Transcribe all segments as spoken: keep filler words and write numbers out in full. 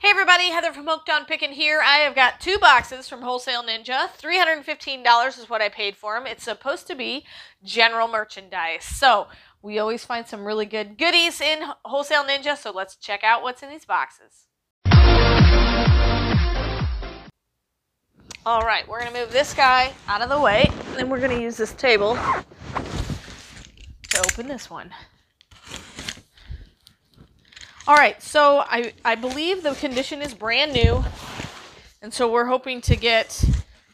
Hey everybody, Heather from Hooked on Pickin' here. I have got two boxes from Wholesale Ninja. three hundred fifteen dollars is what I paid for them. It's supposed to be general merchandise. So we always find some really good goodies in Wholesale Ninja, so let's check out what's in these boxes. All right, we're gonna move this guy out of the way, and then we're gonna use this table to open this one. All right, so I, I believe the condition is brand new, and so we're hoping to get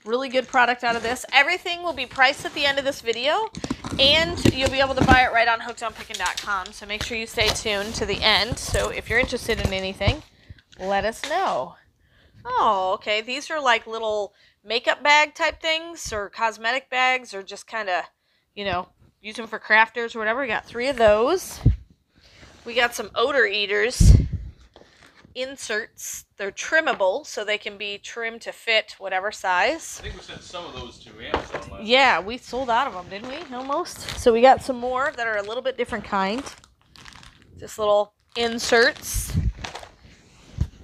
really good product out of this. Everything will be priced at the end of this video, and you'll be able to buy it right on hooked on pickin dot com, so make sure you stay tuned to the end. So if you're interested in anything, let us know. Oh, okay, these are like little makeup bag type things, or cosmetic bags, or just kind of, you know, use them for crafters or whatever. We got three of those. We got some odor eaters inserts. They're trimmable, so they can be trimmed to fit whatever size. I think we sent some of those to Amazon last. Yeah, we sold out of them, didn't we? Almost. So we got some more that are a little bit different kind. Just little inserts.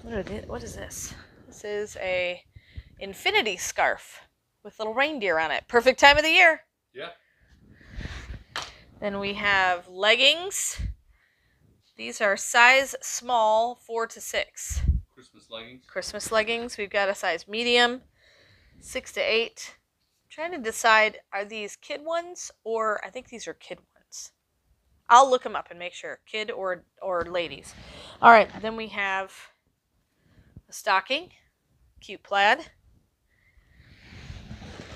What is, what is this? This is a infinity scarf with little reindeer on it. Perfect time of the year. Yeah. Then we have leggings. These are size small, four to six. Christmas leggings. Christmas leggings. We've got a size medium, six to eight. I'm trying to decide, are these kid ones or I think these are kid ones. I'll look them up and make sure. Kid or or ladies. All right. Then we have a stocking, cute plaid.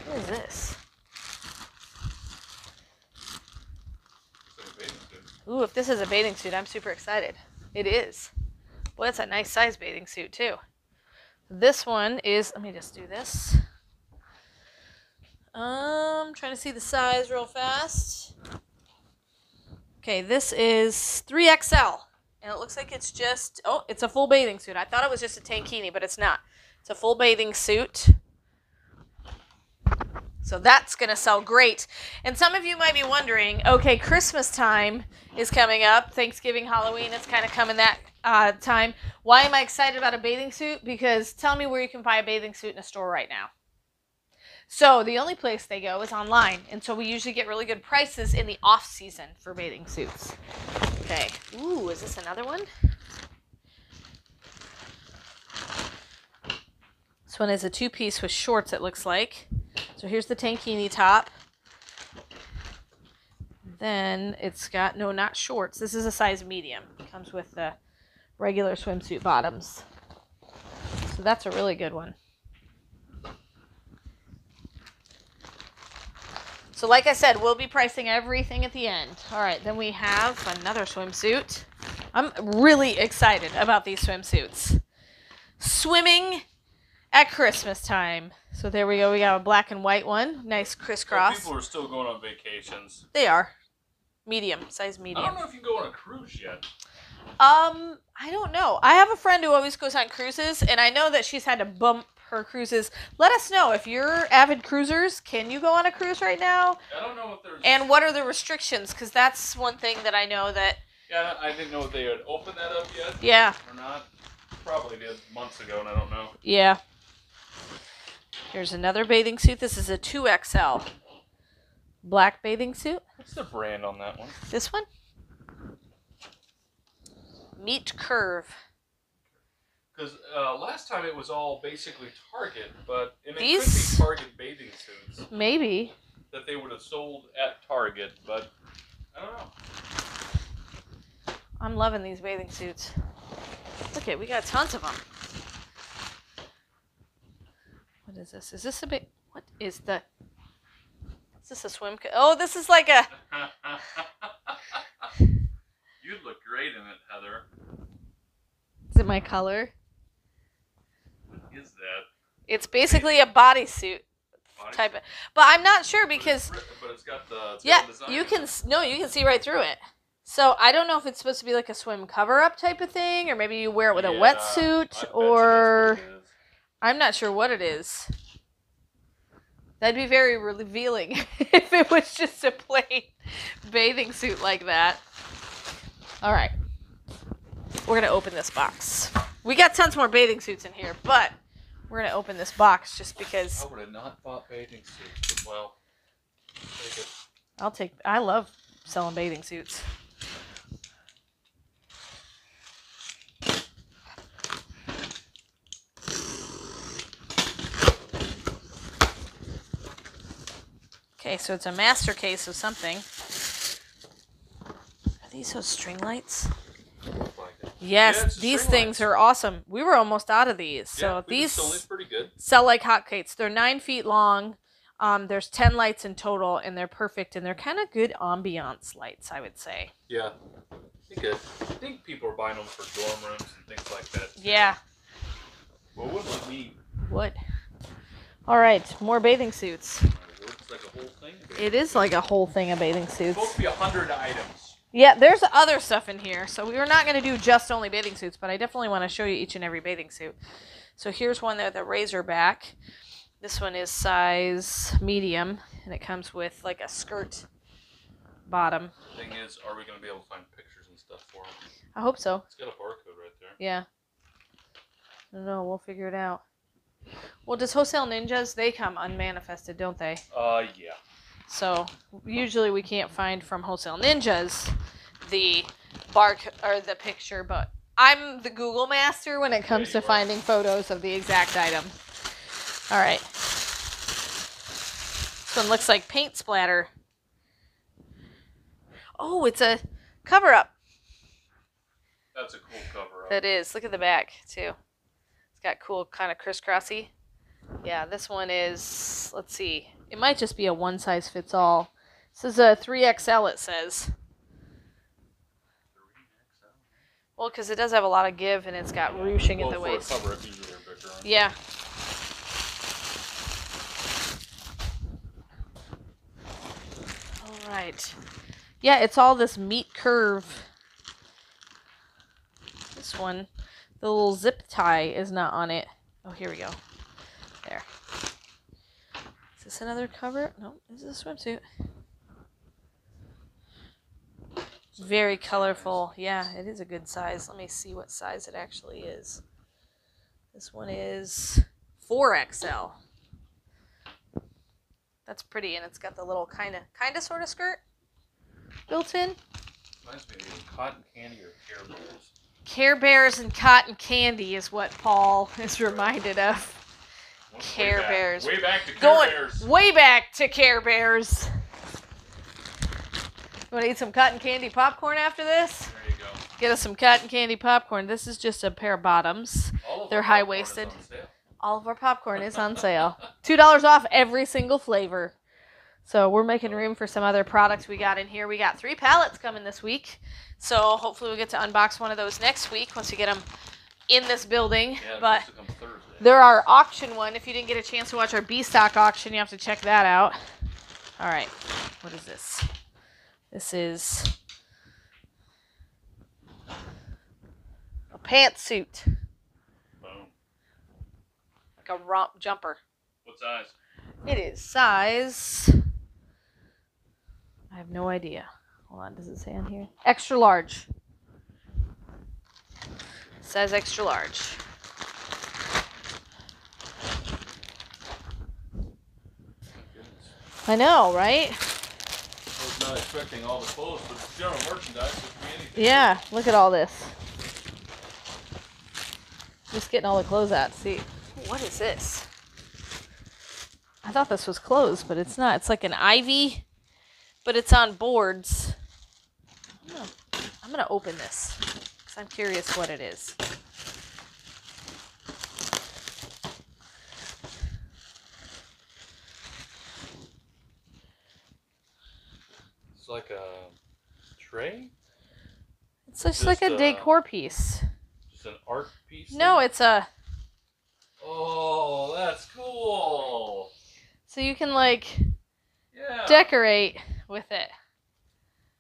What is this? Ooh, if this is a bathing suit, I'm super excited. It is. Well, it's a nice size bathing suit, too. This one is, let me just do this. Um, trying to see the size real fast. Okay, this is three X L, and it looks like it's just, oh, it's a full bathing suit. I thought it was just a tankini, but it's not. It's a full bathing suit. So that's going to sell great. And some of you might be wondering, okay, Christmas time is coming up. Thanksgiving, Halloween, it's kind of coming that uh, time. Why am I excited about a bathing suit? Because tell me where you can buy a bathing suit in a store right now. So the only place they go is online. And so we usually get really good prices in the off season for bathing suits. Okay. Ooh, is this another one? This one is a two-piece with shorts, it looks like. So here's the tankini top. Then it's got, no, not shorts. This is a size medium. It comes with the regular swimsuit bottoms. So that's a really good one. So like I said, we'll be pricing everything at the end. All right, then we have another swimsuit. I'm really excited about these swimsuits. Swimming at Christmas time. So there we go. We got a black and white one. Nice crisscross. People are still going on vacations. They are. Medium. Size medium. I don't know if you go on a cruise yet. Um, I don't know. I have a friend who always goes on cruises, and I know that she's had to bump her cruises. Let us know if you're avid cruisers. Can you go on a cruise right now? I don't know what there's... And what are the restrictions? Because that's one thing that I know that... Yeah, I didn't know if they had opened that up yet. Yeah. Or not. Probably did months ago, and I don't know. Yeah. Here's another bathing suit. This is a two X L black bathing suit. What's the brand on that one? This one? Meat Curve. Because uh, last time it was all basically Target, but and it These... could be Target bathing suits. Maybe. That they would have sold at Target, but I don't know. I'm loving these bathing suits. Look it, we got tons of them. What is this? Is this a bit? What is the? Is this a swim? Co oh, this is like a. You'd look great in it, Heather. Is it my color? What is that? It's basically a bodysuit body type of, but I'm not sure because. But it's, but it's got the. It's yeah, got the design. You can no, you can see right through it. So I don't know if it's supposed to be like a swim cover-up type of thing, or maybe you wear it with yeah, a wetsuit, or. I'm not sure what it is. That'd be very revealing if it was just a plain bathing suit like that. All right. We're going to open this box. We got tons more bathing suits in here, but we're going to open this box just because. I would have not bought bathing suits, but well, take it. I'll take, I love selling bathing suits. Okay, so it's a master case of something. Are these those string lights? Yes, yeah, these things lights. Are awesome. We were almost out of these. So yeah, these sell, pretty good. Sell like hotcakes. They're nine feet long. Um, there's ten lights in total, and they're perfect, and they're kind of good ambiance lights, I would say. Yeah, I think, I think people are buying them for dorm rooms and things like that. Too. Yeah. Well, what would we need? What? All right, more bathing suits. It looks like a whole thing. It is like a whole thing of bathing suits. It's supposed to be a hundred items. Yeah, there's other stuff in here. So we are not going to do just only bathing suits, but I definitely want to show you each and every bathing suit. So here's one there, the Razorback. This one is size medium, and it comes with like a skirt bottom. The thing is, are we going to be able to find pictures and stuff for them? I hope so. It's got a barcode right there. Yeah. I don't know. We'll figure it out. Well, does Wholesale Ninjas, they come unmanifested, don't they? Uh, yeah. So usually we can't find from Wholesale Ninjas the barcode or the picture, but I'm the Google master when it comes to finding photos of the exact item. All right. This one looks like paint splatter. Oh, it's a cover-up. That's a cool cover-up. That is. Look at the back, too. It's got cool kind of crisscrossy. Yeah, this one is, let's see. It might just be a one-size-fits-all. This is a three X L, it says. Well, because it does have a lot of give, and it's got ruching well, at the waist. For a cover, it's either bigger, right? Yeah. All right. Yeah, it's all this meat curve. This one, the little zip tie is not on it. Oh, here we go. There. Is this another cover? No, this is a swimsuit. Very colorful. Yeah, it is a good size. Let me see what size it actually is. This one is four X L. That's pretty, and it's got the little kind of, kind of, sort of skirt built in. Reminds me of cotton candy or Care Bears. Care Bears and cotton candy is what Paul is reminded of. Care way Bears. Back. Way back to Care Going Bears. Way back to Care Bears. You want to eat some cotton candy popcorn after this? There you go. Get us some cotton candy popcorn. This is just a pair of bottoms. All of They're high-waisted. All of our popcorn is on sale. two dollars off every single flavor. So we're making room for some other products we got in here. We got three pallets coming this week. So hopefully we'll get to unbox one of those next week once we get them in this building. Yeah, but there are auction one. If you didn't get a chance to watch our B-Stock auction, you have to check that out. All right. What is this? This is a pantsuit. Boom. Like a romp jumper. What size? It is size. I have no idea. Hold on. Does it say on here? Extra large. It says extra large. I know, right? I was not expecting all the clothes, but it's general merchandise, it could be anything. Yeah, look at all this. Just getting all the clothes out. See, what is this? I thought this was clothes, but it's not. It's like an ivy, but it's on boards. I'm gonna, I'm gonna open this because I'm curious what it is. It's like a tray? It's just, just like a, a decor piece. Just an art piece? No, thing? It's a... Oh, that's cool! So you can, like, yeah. decorate with it.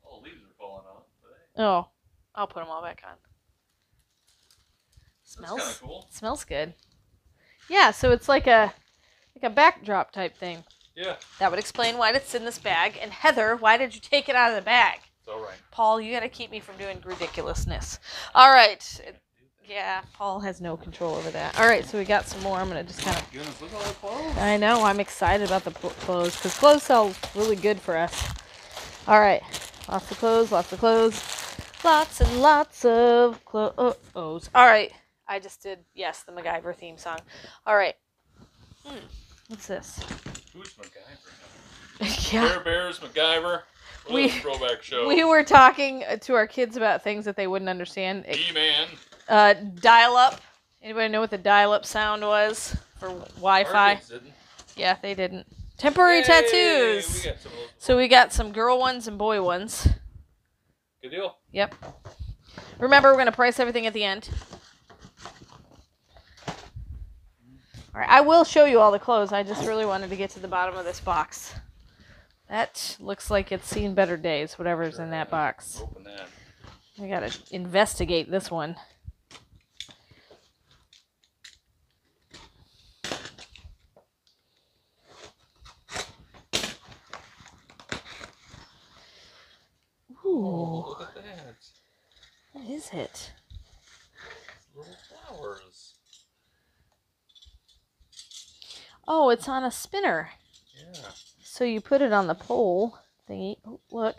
All the leaves are falling off. But... Oh, I'll put them all back on. Smells, that's kinda cool. Smells good. Yeah, so it's like a, like a backdrop type thing. Yeah. That would explain why it's in this bag. And Heather, why did you take it out of the bag? It's all right. Paul, you got to keep me from doing ridiculousness. All right. Yeah, Paul has no control over that. All right, so we got some more. I'm going to just kind of... Goodness, look at all the clothes. I know. I'm excited about the clothes because clothes sell really good for us. All right. Lots of clothes, lots of clothes. Lots and lots of clothes. All right. I just did, yes, the MacGyver theme song. All right. Hmm. What's this? Who's MacGyver? Yeah. Bear Bears, MacGyver. We, throwback show. We were talking to our kids about things that they wouldn't understand. D-Man. Uh, dial-up. Anybody know what the dial-up sound was for Wi-Fi? Yeah, they didn't. Temporary Yay, tattoos. We got some of those. So we got some girl ones and boy ones. Good deal. Yep. Remember, we're going to price everything at the end. All right, I will show you all the clothes. I just really wanted to get to the bottom of this box. That looks like it's seen better days, whatever's sure, in that box. Open that. I gotta investigate this one. Ooh. Oh, look at that. What is it? Little flowers. Oh, it's on a spinner. Yeah. So you put it on the pole thingy. Oh, look. What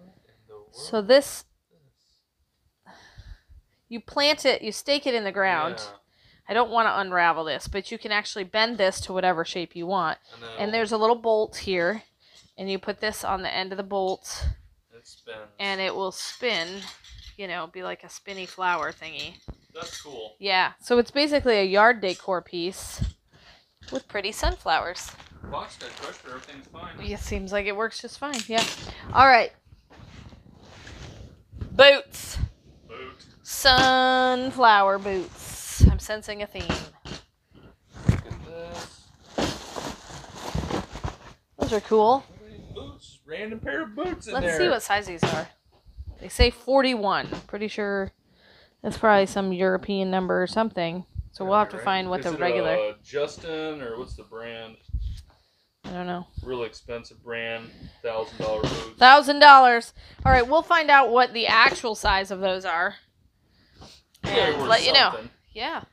in the world? So this, this, you plant it, you stake it in the ground. Yeah. I don't want to unravel this, but you can actually bend this to whatever shape you want. And, and there's a little bolt here, and you put this on the end of the bolt. It spins. And it will spin, you know, be like a spinny flower thingy. That's cool. Yeah. So it's basically a yard decor piece. With pretty sunflowers. Box that pressure, everything's fine. It seems like it works just fine, yeah. All right. Boots. Boots. Sunflower boots. I'm sensing a theme. Look at this. Those are cool. Boots. Random pair of boots in there. Let's see what size these are. They say forty-one. Pretty sure that's probably some European number or something. So we'll have to find what the regular... Is it a Justin, or what's the brand? I don't know. Really expensive brand. one thousand dollar boots. one thousand dollars. All right, we'll find out what the actual size of those are. And let you know. Yeah.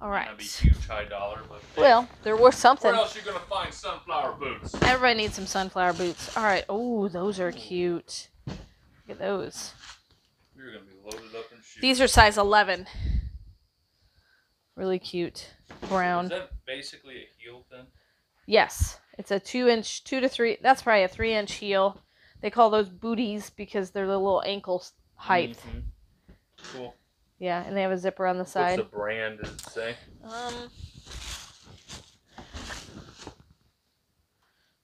All right. That'd be huge, high dollar. Well, they're worth something. Where else are you going to find sunflower boots? Everybody needs some sunflower boots. All right. Oh, those are cute. Look at those. You're going to be loaded up and shoot. These are size eleven. Really cute. Brown. Is that basically a heel then? Yes. It's a two inch, two to three. That's probably a three inch heel. They call those booties because they're the little ankle height. Mm-hmm. Cool. Yeah. And they have a zipper on the side. What's the brand, does it say? Um.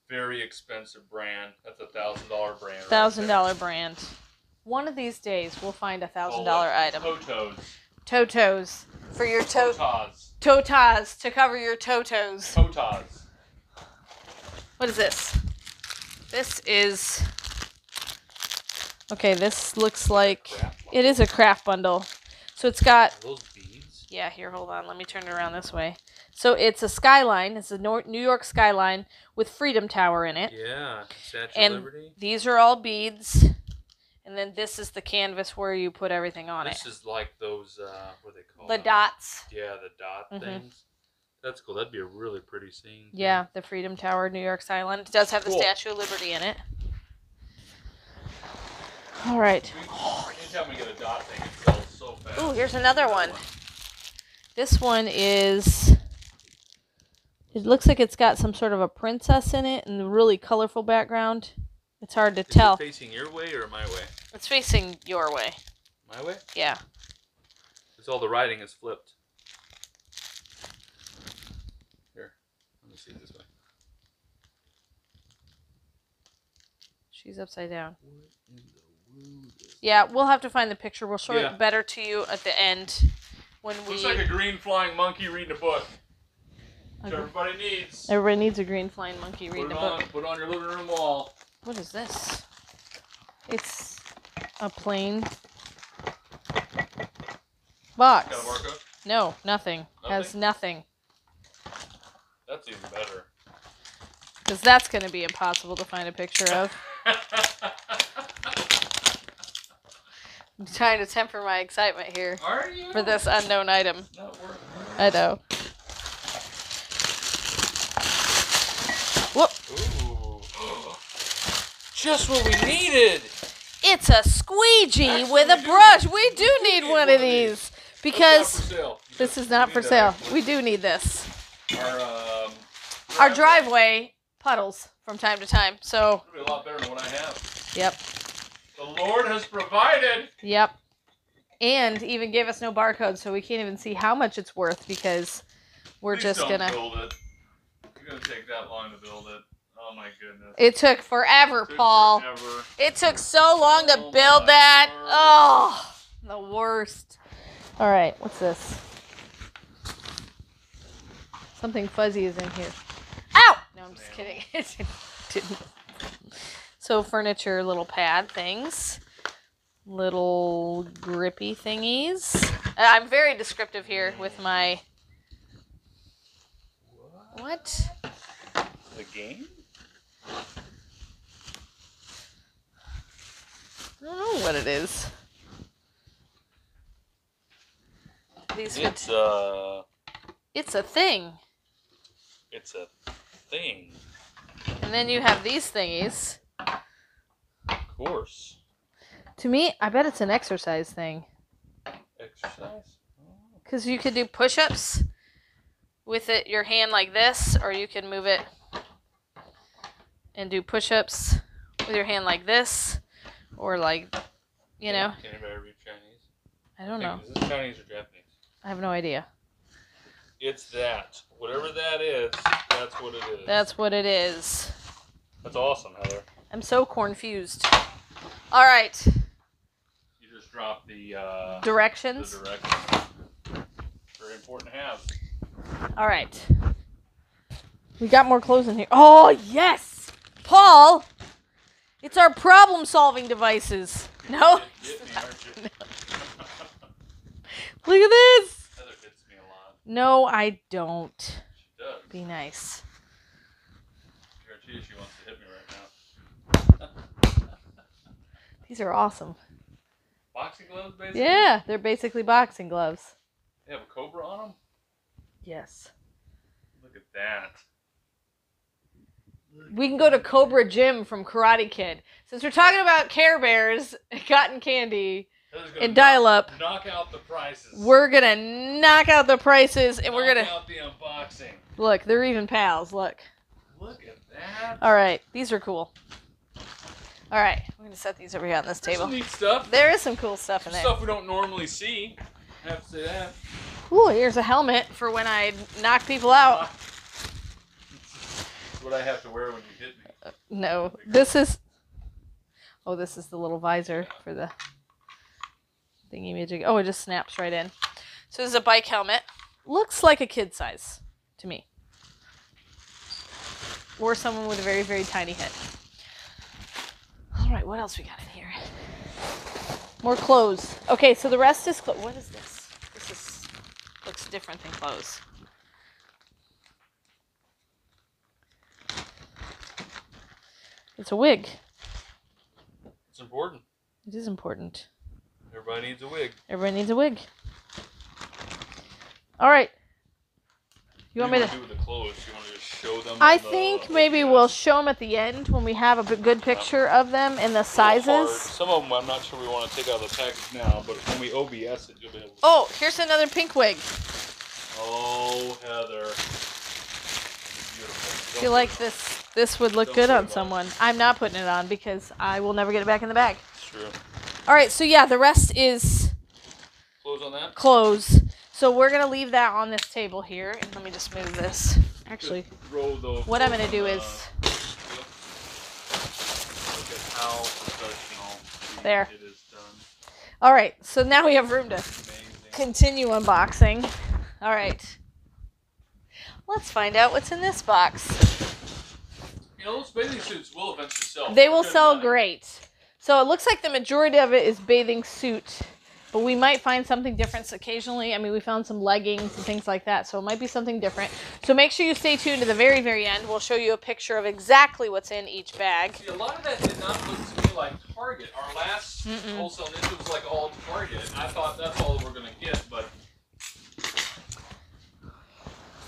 Very expensive brand. That's a one thousand dollar brand. one thousand dollar right brand. One of these days, we'll find a thousand dollar item. Totos. Totos for your toe. Totos. Totos to cover your totos. Totos. What is this? This is. Okay, this looks like it is a craft bundle. So it's got. Are those beads? Yeah. Here, hold on. Let me turn it around this way. So it's a skyline. It's a New York skyline with Freedom Tower in it. Yeah. Statue and of Liberty. These are all beads. And then this is the canvas where you put everything on this it. This is like those, uh, what are they called? The them? Dots. Yeah, the dot mm-hmm. things. That's cool. That'd be a really pretty scene. Yeah, thing. The Freedom Tower, New York's Island. It does have cool. the Statue of Liberty in it. All right. Oh, anytime we get a dot thing, it sells so fast. Ooh, here's another one. This one is, it looks like it's got some sort of a princess in it and a really colorful background. It's hard to Is tell. Is it facing your way or my way? It's facing your way. My way? Yeah. Because all the writing is flipped. Here, let me see it this way. She's upside down. What in the world is that? Yeah, we'll have to find the picture. We'll show yeah. it better to you at the end when we. Looks like a green flying monkey reading a book. Which okay. everybody needs. Everybody needs a green flying monkey reading put it a on, book. Put it on your living room wall. What is this? It's a plain box. Got a barcode? No, nothing. nothing. Has nothing. That's even better. Because that's going to be impossible to find a picture of. I'm trying to temper my excitement here. Are you? For this unknown item. No, we're, we're I know. Whoop. Ooh. Just what we needed. It's a squeegee Actually, with a brush. Need, we do need, need one of these because this is not for sale. We do need this. Our, um, driveway. Our driveway puddles from time to time. So it'll be a lot better than what I have. Yep. The Lord has provided. Yep. And even gave us no barcode, so we can't even see how much it's worth because we're Please just don't gonna build it. You're gonna take that long to build it. Oh my goodness. It took forever, it took Paul. Forever. It took so long oh to build that. Word. Oh, the worst. All right, what's this? Something fuzzy is in here. Ow! No, I'm just kidding. It didn't. So furniture, little pad things, little grippy thingies. I'm very descriptive here with my. What? What? The game? I don't know what it is. These it's fit... a. It's a thing. It's a thing. And then you have these thingies. Course. To me, I bet it's an exercise thing. Exercise? Because you could do push-ups with it, your hand like this, or you can move it and do push-ups with your hand like this, or like, you know. Can anybody read Chinese? I don't know. Is this Chinese or Japanese? I have no idea. It's that. Whatever that is, that's what it is. That's what it is. That's awesome, Heather. I'm so confused. All right. You just dropped the uh, directions. The directions. Very important to have. All right. We got more clothes in here. Oh, yes! Paul! It's our problem-solving devices. You're no? Hit me, aren't you? Look at this! Heather hits me a lot. No, I don't. She does. Be nice. I guarantee she wants to hit me right now. These are awesome. Boxing gloves, basically? Yeah, they're basically boxing gloves. They have a cobra on them? Yes. Look at that. We can go to Cobra Gym from Karate Kid. Since we're talking about Care Bears, cotton candy, and dial-up. Knock out the prices. We're going to knock out the prices, and knock we're going to... out the unboxing. Look, they're even pals, look. Look at that. All right, these are cool. All right, we're gonna set these over here on this table. There's some neat stuff. There is some cool stuff in there. Stuff we don't normally see. I have to say that. Ooh, here's a helmet for when I knock people out. It's what I have to wear when you hit me. Uh, no, this is. Oh, this is the little visor for the thingy magic. Oh, it just snaps right in. So this is a bike helmet. Looks like a kid size to me, or someone with a very very tiny head. All right, what else we got in here? More clothes. Okay, so the rest is clothes. What is this? This is looks different than clothes. It's a wig. It's important. It is important. Everybody needs a wig. Everybody needs a wig. All right. You want me to do with the clothes? You want to just show them? I the, think maybe the we'll show them at the end when we have a good picture of them and the sizes. Some of them I'm not sure we want to take out of the package now, but when we O B S it, you'll be able to. Oh, here's another pink wig. Oh, Heather. Beautiful. I feel like this, this would look good on someone. I'm not putting it on because I will never get it back in the bag. It's true. All right, so yeah, the rest is clothes on that? Clothes. So we're going to leave that on this table here. And let me just move this. Actually, what I'm going to do is... Look at how professional there. It is done. All right. So now we have room to continue unboxing. All right. Let's find out what's in this box. You know, those bathing suits will eventually sell. They will sell great. So it looks like the majority of it is bathing suit. But we might find something different occasionally. I mean, we found some leggings and things like that, so it might be something different. So make sure you stay tuned to the very, very end. We'll show you a picture of exactly what's in each bag. See, a lot of that did not look to me like Target. Target. Our last Mm-mm. Wholesale Ninja was like all Target. And I thought that's all that we're going to get, but...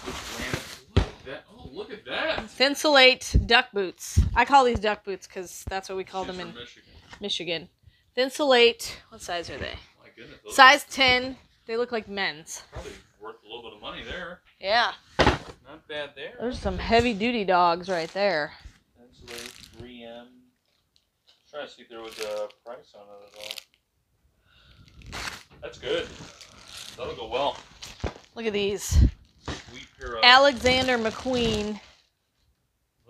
Look at that. Oh, look at that. Thinsulate duck boots. I call these duck boots because that's what we call She's them in Michigan. Michigan. Thinsulate. What size are they? Oh, my goodness. Those size are... ten. They look like men's. Probably worth a little bit of money there. Yeah. Not bad there. There's some heavy-duty dogs right there. Thinsulate, three M. I'm trying to see if there was a price on it at all. That's good. That'll go well. Look at these. Alexander McQueen.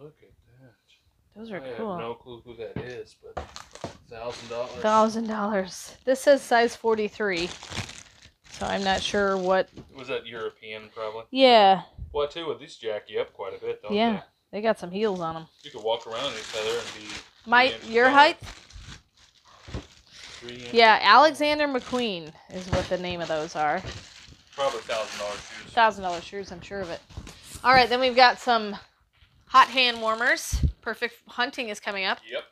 Look at that. Those are I cool. I have no clue who that is, but a thousand dollars. a thousand dollars. This says size forty-three, so I'm not sure what... Was that European, probably? Yeah. Well, I tell you what, these jack you up quite a bit, don't yeah, they? Yeah, they got some heels on them. You could walk around each other and be... Mike, your taller. Height? Three yeah, Alexander McQueen is what the name of those are. Probably a thousand dollar shoes. a thousand dollar shoes, I'm sure of it. All right, then we've got some hot hand warmers. Perfect Hunting is coming up. Yep.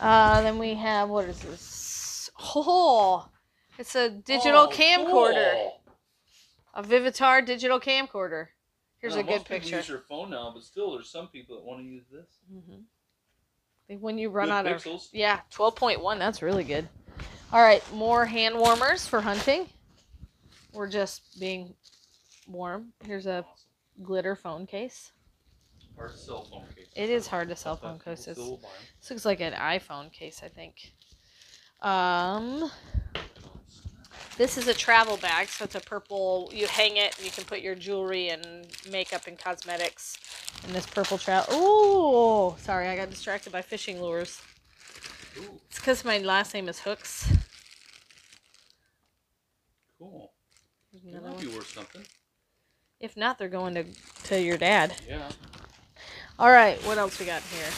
Uh, then we have, what is this? Oh, it's a digital oh, camcorder. Cool. A Vivitar digital camcorder. Here's now, a good picture. Most people use your phone now, but still there's some people that want to use this. Mm-hmm. When you run good out pixels. Of... Yeah, twelve point one, that's really good. All right, more hand warmers for hunting. We're just being warm. Here's a awesome. Glitter phone case. Hard to sell phone case. It is hard to sell phone cases. This looks like an iPhone case, I think. Um, this is a travel bag, so it's a purple. You hang it, and you can put your jewelry and makeup and cosmetics in this purple travel. Oh, sorry, I got distracted by fishing lures. Ooh. It's because my last name is Hooks. Cool. It might be worth something. If not, they're going to, to your dad. Yeah. All right, what else we got here?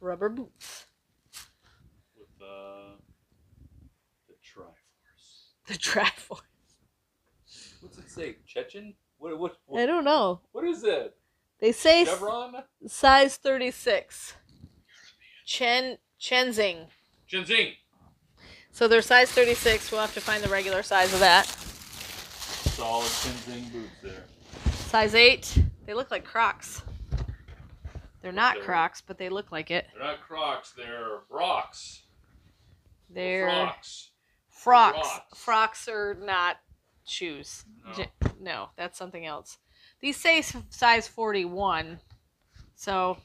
Rubber boots. With uh, the Triforce. The Triforce. What's it say? Chechen? What, what, what? I don't know. What is it? They say Chevron? Size thirty-six. Chen Chenzing. Jinzing. So they're size thirty-six. We'll have to find the regular size of that. Solid Jinzing boots there. Size eight. They look like Crocs. They're not they're, Crocs, but they look like it. They're not Crocs. They're Brocks. They're Frocks. Frocks. Frocks are not shoes. No. no, that's something else. These say size forty-one. So.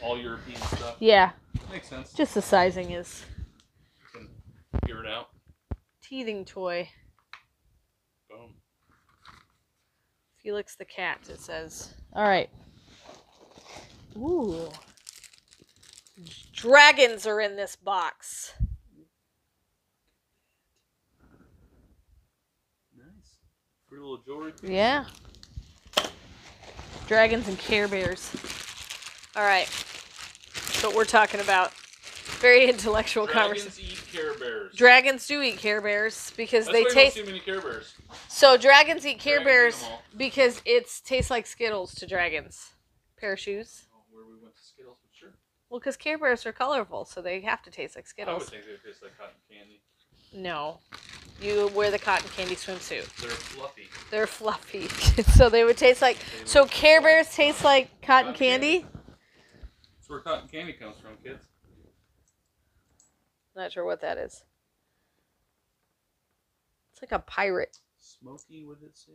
All European stuff. Yeah. Makes sense. Just the sizing is. You can figure it out. Teething toy. Boom. Felix the cat, it says. All right. Ooh. Dragons are in this box. Nice. Pretty little jewelry piece. Yeah. Dragons and Care Bears. All right. What we're talking about. Very intellectual conversation. Dragons eat Care Bears. Dragons do eat Care Bears because That's they taste too many Care Bears. So dragons eat Care dragons Bears because it tastes like Skittles to dragons. Pair of shoes. Oh, where we went to Skittles, but sure. Well, because Care Bears are colorful, so they have to taste like Skittles. I would think they would taste like cotton candy. No, you wear the cotton candy swimsuit. They're fluffy. They're fluffy, so they would taste like. They so Care Bears fluffy. Taste like cotton, cotton candy. candy. That's where cotton candy comes from, kids. Not sure what that is. It's like a pirate. Smokey, what did it say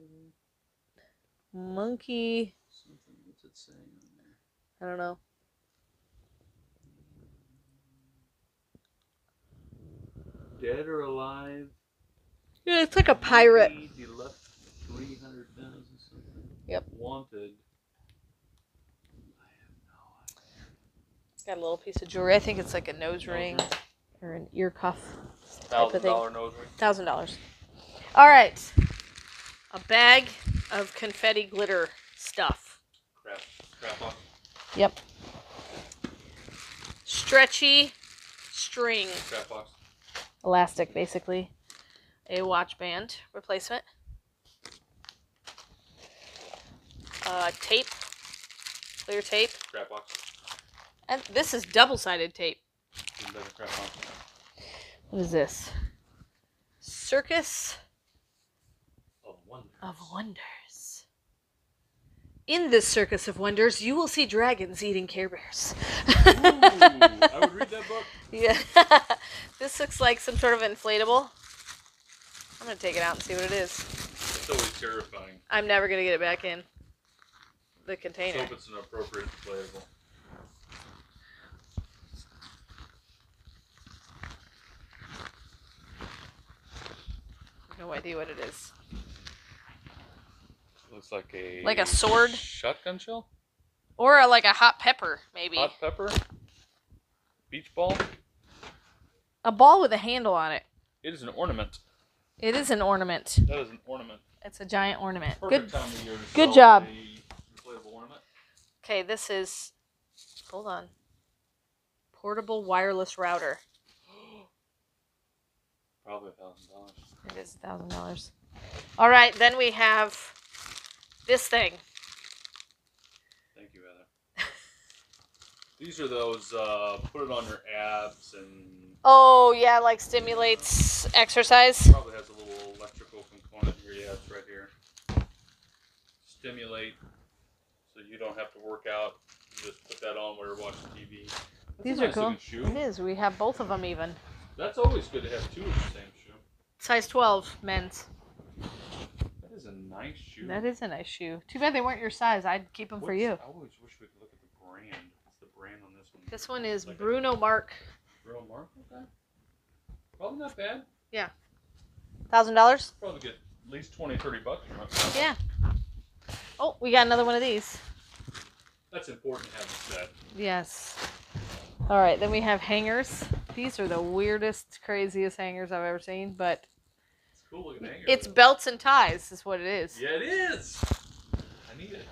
there? Monkey. Something, what's it saying on there? I don't know. Dead or alive? Yeah, it's like a pirate. He left three hundred thousand something. Yep. Wanted. Got a little piece of jewelry. I think it's like a nose ring or an ear cuff. Thousand dollar nose ring. Thousand dollars. All right. A bag of confetti glitter stuff. Crap. Crap on. Yep. Stretchy string. Crap box. Elastic, basically. A watch band replacement. Uh, tape. clear tape. Crap box. And this is double-sided tape. Even better crap box. What is this? Circus of Wonders. Of Wonders. In this Circus of Wonders, you will see dragons eating Care Bears. Ooh, I would read that book. Yeah. This looks like some sort of inflatable. I'm going to take it out and see what it is. It's always terrifying. I'm never going to get it back in the container. Let's hope it's an appropriate inflatable. No idea what it is. Looks like a like a sword, shotgun shell, or a, like a hot pepper, maybe. Hot pepper, beach ball, a ball with a handle on it. It is an ornament. It is an ornament. That is an ornament. It's a giant ornament. Perfect good. Time of year to good job. Okay, this is. Hold on. Portable wireless router. Probably a thousand dollars. It is a thousand dollars. All right, then we have this thing. Thank you, Heather. These are those uh, put it on your abs and. Oh yeah, like stimulates uh, exercise. Probably has a little electrical component here. Yeah, it's right here. Stimulate, so you don't have to work out. You just put that on while you're watching T V. That's These a nice are cool. Shoe. It is. We have both of them even. That's always good to have two of the same. Size twelve, men's. That is a nice shoe. That is a nice shoe. Too bad they weren't your size. I'd keep them What's, for you. I always wish we could look at the brand. What's the brand on this one? This one is like Bruno Marc. Bruno Marc? Okay. Probably not bad. Yeah. a thousand dollars? Probably get at least twenty, thirty bucks. Yeah. Oh, we got another one of these. That's important to have a set. Yes. All right, then we have hangers. These are the weirdest, craziest hangers I've ever seen, but it's cool looking hanger. It's though. Belts and ties is what it is. Yeah, it is. I need it.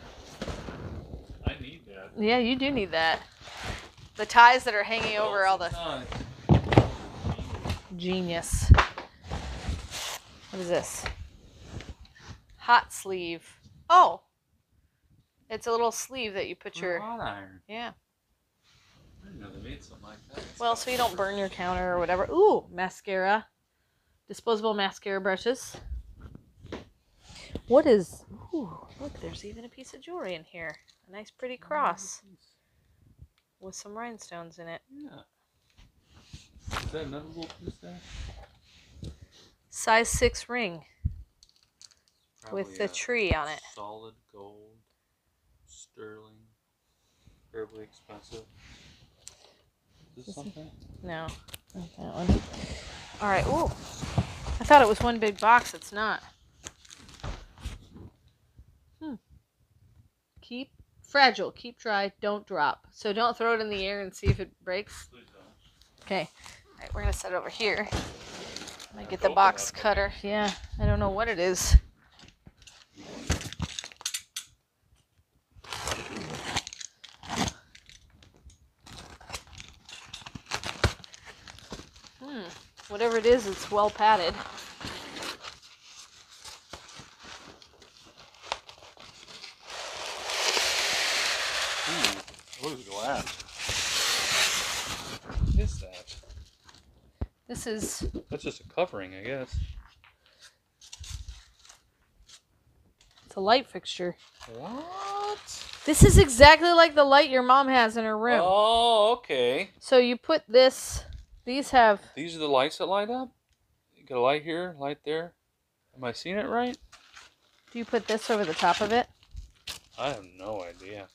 I need that. Yeah, you do need that. The ties that are hanging belts over all the ties. Genius. What is this? Hot sleeve. Oh, it's a little sleeve that you put your hot iron. Yeah. I didn't know they made something like that. Well, so you don't burn your counter or whatever. Ooh, mascara. Disposable mascara brushes. What is... Ooh, look, there's even a piece of jewelry in here. A nice pretty cross. With some rhinestones in it. Yeah. Is that another little piece there? Size six ring. Probably with the tree on it. Solid gold. Sterling. Terribly expensive. Is this something? No, not that one. All right. Ooh, I thought it was one big box. It's not. Hmm. Keep fragile. Keep dry. Don't drop. So don't throw it in the air and see if it breaks. Please don't. Okay. All right. We're gonna set it over here. I'm gonna get the box cutter. Yeah. I don't know what it is. Whatever it is, it's well padded. Ooh, what is glass? What is that? This is... That's just a covering, I guess. It's a light fixture. What? This is exactly like the light your mom has in her room. Oh, okay. So you put this... These have... These are the lights that light up? You got a light here, light there. Am I seeing it right? Do you put this over the top of it? I have no idea.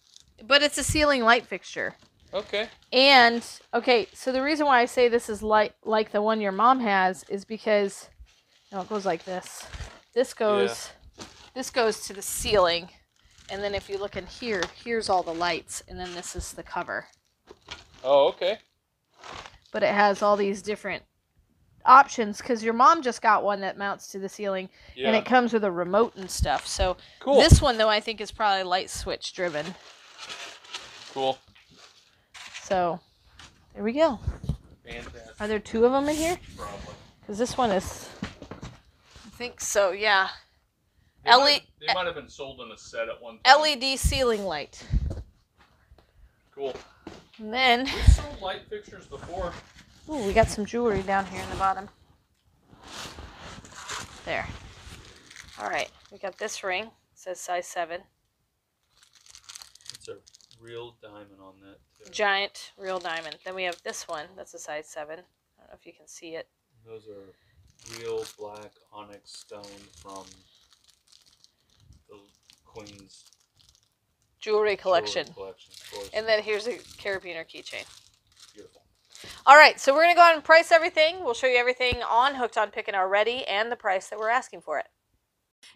But it's a ceiling light fixture. Okay. And, okay, so the reason why I say this is light, like the one your mom has is because... No, it goes like this. This goes, yeah. This goes to the ceiling. And then if you look in here, here's all the lights. And then this is the cover. Oh, okay. But it has all these different options because your mom just got one that mounts to the ceiling, yeah. And it comes with a remote and stuff. So cool. This one, though, I think is probably light switch driven. Cool. So there we go. Fantastic. Are there two of them in here? Probably. Because this one is, I think so, yeah. They, L E might, they might have been sold in a set at one time. L E D ceiling light. Cool. And then we sold light fixtures before. Ooh, we got some jewelry down here in the bottom. There. All right, we got this ring. It says size seven. It's a real diamond on that too. Giant real diamond. Then we have this one. That's a size seven. I don't know if you can see it. Those are real black onyx stone from the Queen's jewelry collection. Jewelry collection, of course. And then here's a carabiner keychain. Beautiful. All right, so we're going to go ahead and price everything. We'll show you everything on Hooked on Pickin' already and the price that we're asking for it.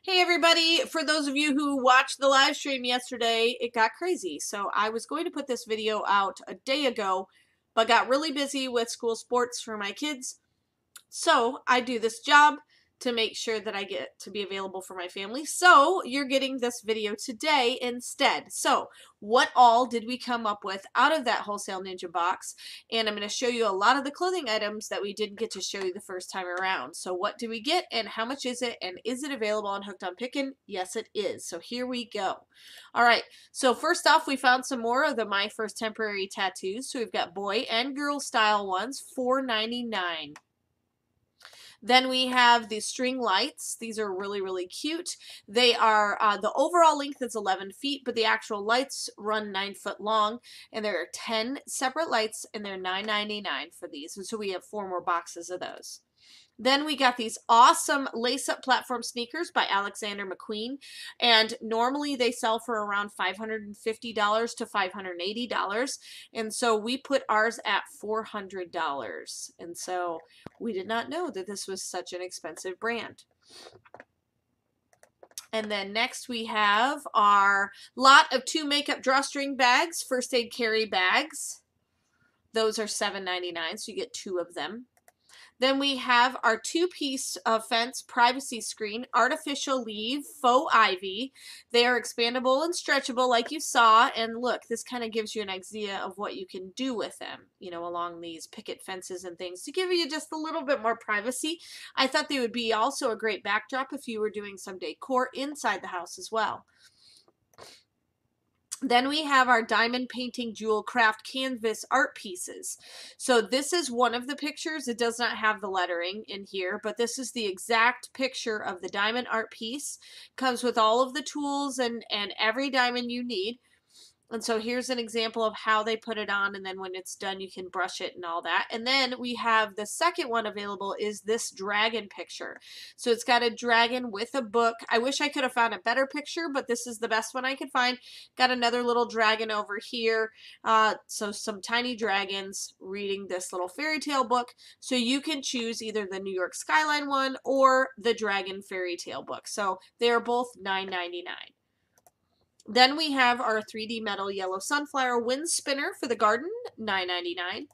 Hey everybody, for those of you who watched the live stream yesterday, it got crazy. So I was going to put this video out a day ago, but got really busy with school sports for my kids. So I do this job to make sure that I get to be available for my family. So you're getting this video today instead. So what all did we come up with out of that Wholesale Ninja box? And I'm going to show you a lot of the clothing items that we didn't get to show you the first time around. So what do we get and how much is it? And is it available on Hooked on Pickin'? Yes, it is. So here we go. All right. So first off, we found some more of the My First Temporary tattoos. So we've got boy and girl style ones, four ninety-nine. Then we have the string lights. These are really, really cute. They are, uh, the overall length is eleven feet, but the actual lights run nine foot long. And there are ten separate lights, and they're nine ninety-nine for these. And so we have four more boxes of those. Then we got these awesome lace-up platform sneakers by Alexander McQueen. And normally they sell for around five hundred fifty to five hundred eighty dollars. And so we put ours at four hundred dollars. And so we did not know that this was such an expensive brand. And then next we have our lot of two makeup drawstring bags, first aid carry bags. Those are seven ninety-nine, so you get two of them. Then we have our two-piece uh, fence privacy screen, artificial leaf, faux ivy. They are expandable and stretchable like you saw. And look, this kind of gives you an idea of what you can do with them, you know, along these picket fences and things to give you just a little bit more privacy. I thought they would be also a great backdrop if you were doing some decor inside the house as well. Then we have our diamond painting jewel craft canvas art pieces. So this is one of the pictures. It does not have the lettering in here, but this is the exact picture of the diamond art piece. Comes with all of the tools and, and every diamond you need. And so here's an example of how they put it on, and then when it's done, you can brush it and all that. And then we have the second one available is this dragon picture. So it's got a dragon with a book. I wish I could have found a better picture, but this is the best one I could find. Got another little dragon over here. Uh, so some tiny dragons reading this little fairy tale book. So you can choose either the New York Skyline one or the dragon fairy tale book. So they're both nine ninety-nine. Then we have our three D metal yellow sunflower wind spinner for the garden, nine ninety-nine.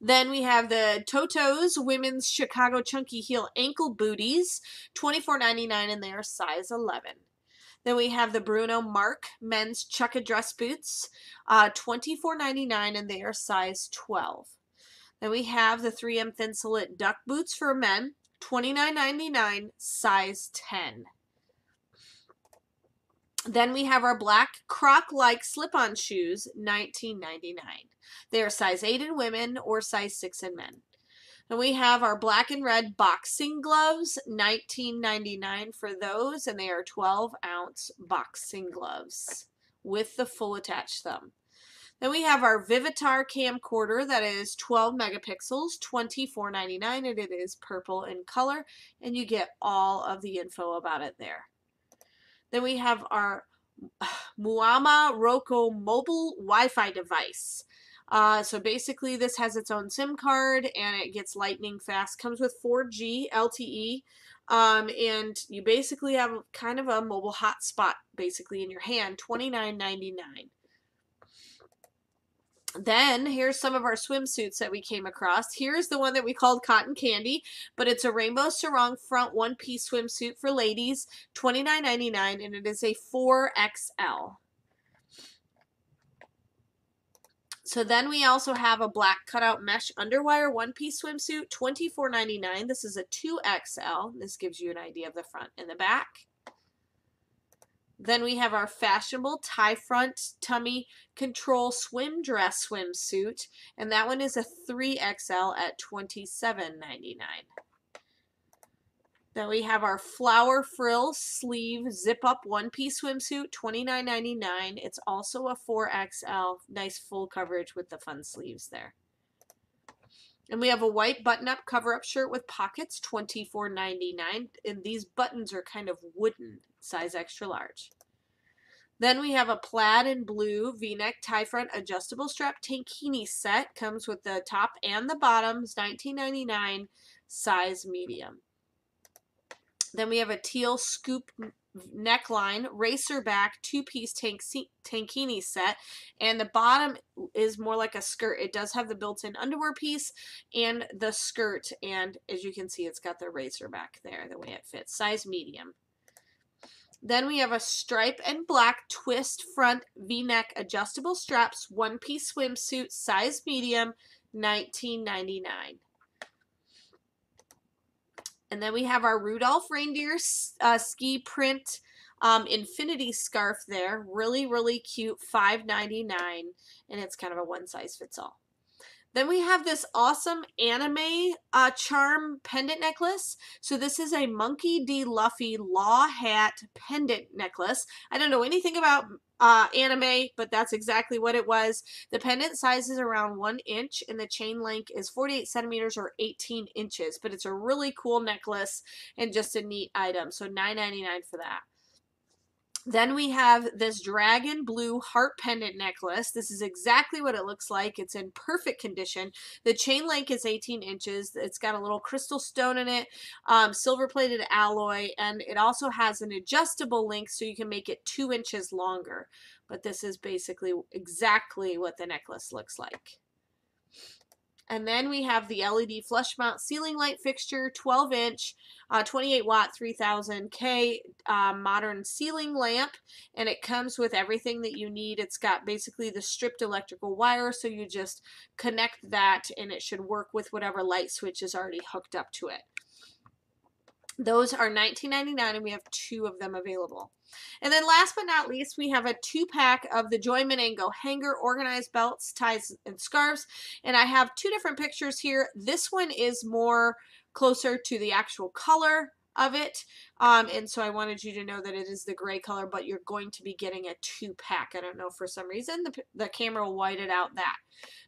Then we have the Toto's Women's Chicago Chunky Heel Ankle Booties, twenty-four ninety-nine, and they are size eleven. Then we have the Bruno Marc Men's Chukka Dress Boots, uh, twenty-four ninety-nine, and they are size twelve. Then we have the three M Thinsulate Duck Boots for men, twenty-nine ninety-nine, size ten. Then we have our black croc-like slip-on shoes, nineteen ninety-nine. They are size eight in women or size six in men. And we have our black and red boxing gloves, nineteen ninety-nine for those, and they are twelve ounce boxing gloves with the full attached thumb. Then we have our Vivitar camcorder that is twelve megapixels, twenty-four ninety-nine, and it is purple in color, and you get all of the info about it there. Then we have our Muama Roko mobile Wi-Fi device. Uh, so basically this has its own SIM card and it gets lightning fast. Comes with four G L T E um, and you basically have kind of a mobile hotspot basically in your hand, twenty-nine ninety-nine. Then here's some of our swimsuits that we came across. Here's the one that we called Cotton Candy, but it's a rainbow sarong front one-piece swimsuit for ladies, twenty-nine ninety-nine, and it is a four X L. So then we also have a black cutout mesh underwire one-piece swimsuit, twenty-four ninety-nine. This is a two X L. This gives you an idea of the front and the back. Then we have our fashionable tie front tummy control swim dress swimsuit, and that one is a three X L at twenty-seven ninety-nine. Then we have our flower frill sleeve zip up one piece swimsuit, twenty-nine ninety-nine. It's also a four X L, nice full coverage with the fun sleeves there. And we have a white button-up cover-up shirt with pockets, twenty-four ninety-nine, and these buttons are kind of wooden, size extra large. Then we have a plaid and blue V-neck tie front adjustable strap tankini set, comes with the top and the bottoms, nineteen ninety-nine, size medium. Then we have a teal scoop neckline racer back two-piece tank tankini set, and the bottom is more like a skirt. It does have the built-in underwear piece and the skirt, and as you can see, it's got the racer back there, the way it fits, size medium. Then we have a stripe and black twist front V-neck adjustable straps one-piece swimsuit, size medium, nineteen ninety-nine. And then we have our Rudolph reindeer uh, ski print um, infinity scarf there. Really, really cute, five ninety-nine, and it's kind of a one size fits all. Then we have this awesome anime uh, charm pendant necklace. So this is a Monkey D. Luffy Law Hat pendant necklace. I don't know anything about uh, anime, but that's exactly what it was. The pendant size is around one inch, and the chain length is forty-eight centimeters or eighteen inches. But it's a really cool necklace and just a neat item. So nine ninety-nine for that. Then we have this dragon blue heart pendant necklace. This is exactly what it looks like. It's in perfect condition. The chain link is eighteen inches. It's got a little crystal stone in it, um, silver-plated alloy, and it also has an adjustable link so you can make it two inches longer. But this is basically exactly what the necklace looks like. And then we have the L E D flush mount ceiling light fixture, twelve inch, uh, twenty-eight watt, three thousand K uh, modern ceiling lamp. And it comes with everything that you need. It's got basically the stripped electrical wire, so you just connect that and it should work with whatever light switch is already hooked up to it. Those are nineteen ninety-nine, and we have two of them available. And then last but not least, we have a two-pack of the Joy Menango hanger organized belts, ties, and scarves. And I have two different pictures here. This one is more closer to the actual color of it, um, and so I wanted you to know that it is the gray color, but you're going to be getting a two-pack. I don't know, for some reason, the, the camera whited out that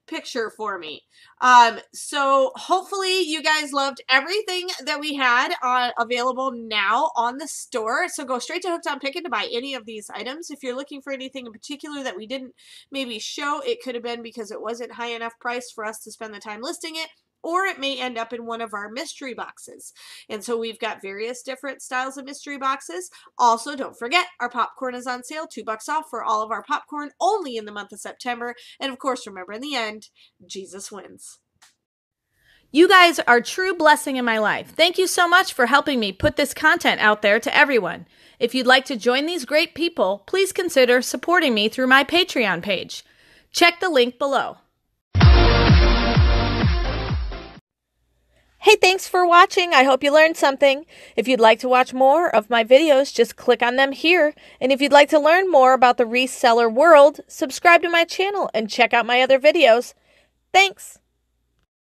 picture for me. Um, so hopefully you guys loved everything that we had uh, available now on the store. So go straight to Hooked on Pickin' to buy any of these items. If you're looking for anything in particular that we didn't maybe show, it could have been because it wasn't high enough price for us to spend the time listing it, or it may end up in one of our mystery boxes. And so we've got various different styles of mystery boxes. Also, don't forget, our popcorn is on sale, two bucks off for all of our popcorn only in the month of September. And of course, remember, in the end, Jesus wins. You guys are a true blessing in my life. Thank you so much for helping me put this content out there to everyone. If you'd like to join these great people, please consider supporting me through my Patreon page. Check the link below. Hey, thanks for watching. I hope you learned something. If you'd like to watch more of my videos, just click on them here. And if you'd like to learn more about the reseller world, subscribe to my channel and check out my other videos. Thanks.